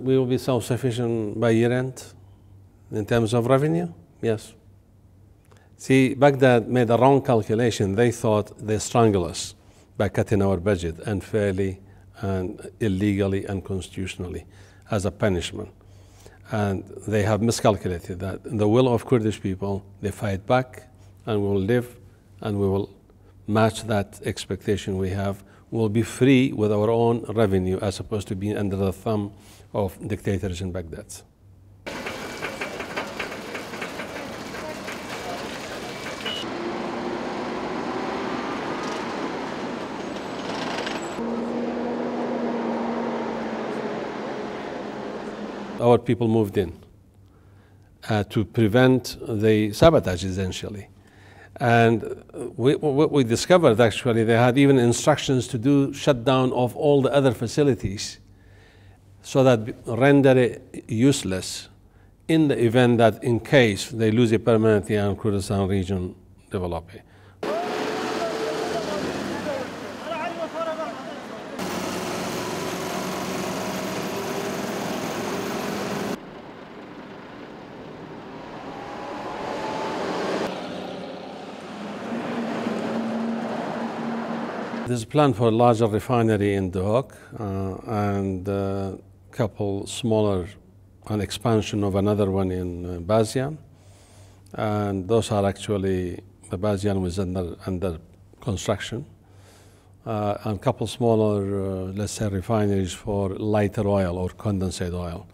We will be self-sufficient by year-end in terms of revenue, yes. See, Baghdad made a wrong calculation. They thought they strangled us by cutting our budget unfairly and illegally and unconstitutionally as a punishment. And they have miscalculated that. In the will of Kurdish people, they fight back, and we will live, and we will match that expectation we have. We'll be free with our own revenue as opposed to being under the thumb of dictators in Baghdad. Our people moved in to prevent the sabotage, essentially. And what we discovered, actually, they had even instructions to do shutdown of all the other facilities so that render it useless in the event that in case they lose a permanency and Kurdistan region develop. There's a plan for a larger refinery in Duhok and a couple smaller, an expansion of another one in Bazian. And those are actually, the Bazian was under construction. And a couple smaller, let's say, refineries for lighter oil or condensate oil.